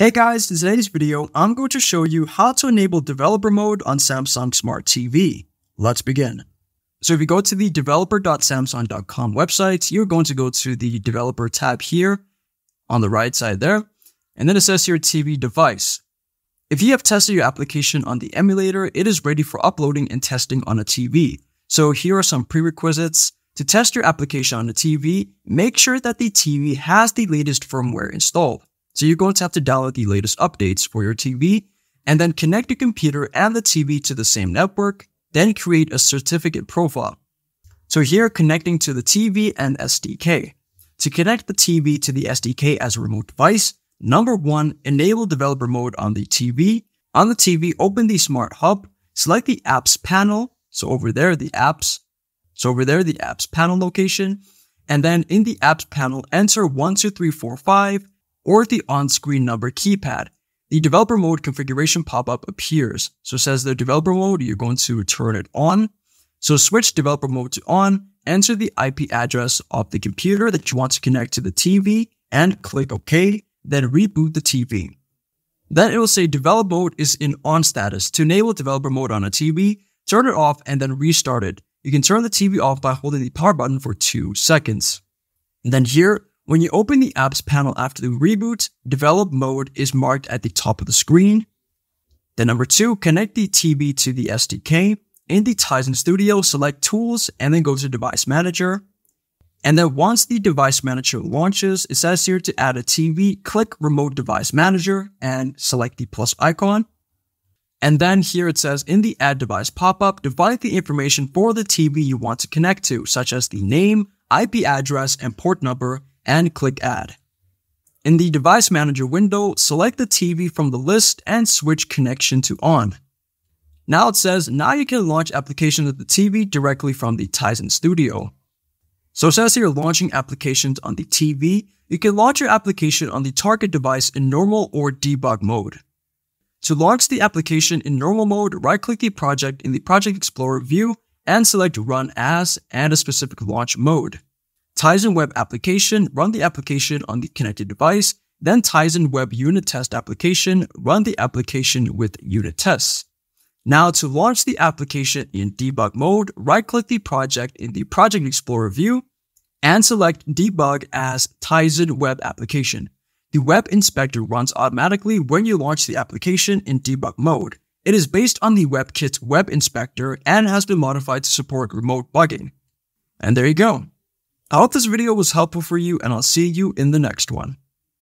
Hey guys, in today's video, I'm going to show you how to enable developer mode on Samsung Smart TV. Let's begin. So if you go to the developer.samsung.com website, you're going to go to the developer tab here on the right side there, and then it says here TV device. If you have tested your application on the emulator, it is ready for uploading and testing on a TV. So here are some prerequisites. To test your application on a TV, make sure that the TV has the latest firmware installed. So you're going to have to download the latest updates for your TV and then connect your computer and the TV to the same network, then create a certificate profile. So here connecting to the TV and SDK. To connect the TV to the SDK as a remote device, number one, enable developer mode on the TV. On the TV, open the Smart Hub, select the apps panel. So over there, the apps panel location. And then in the apps panel, enter 12345. Or the on-screen number keypad. The developer mode configuration pop-up appears. So it says the developer mode, you're going to turn it on. So switch developer mode to on, enter the IP address of the computer that you want to connect to the TV, and click OK, then reboot the TV. Then it will say developer mode is in on status. To enable developer mode on a TV, turn it off and then restart it. You can turn the TV off by holding the power button for 2 seconds. And then here, when you open the apps panel after the reboot, develop mode is marked at the top of the screen. Then number two, connect the TV to the SDK. In the Tizen Studio, select tools and then go to device manager. And then once the device manager launches, it says here to add a TV, click remote device manager and select the plus icon. And then here it says in the add device pop-up, divide the information for the TV you want to connect to, such as the name, IP address, and port number, and click Add. In the Device Manager window, select the TV from the list and switch connection to On. Now it says, now you can launch applications of the TV directly from the Tizen Studio. So it says here, launching applications on the TV. You can launch your application on the target device in normal or debug mode. To launch the application in normal mode, right-click the project in the Project Explorer view and select Run As and a specific launch mode. Tizen Web Application, run the application on the connected device, then Tizen Web Unit Test Application, run the application with unit tests. Now to launch the application in debug mode, right-click the project in the Project Explorer view and select Debug as Tizen Web Application. The Web Inspector runs automatically when you launch the application in debug mode. It is based on the WebKit Web Inspector and has been modified to support remote bugging. And there you go. I hope this video was helpful for you, and I'll see you in the next one.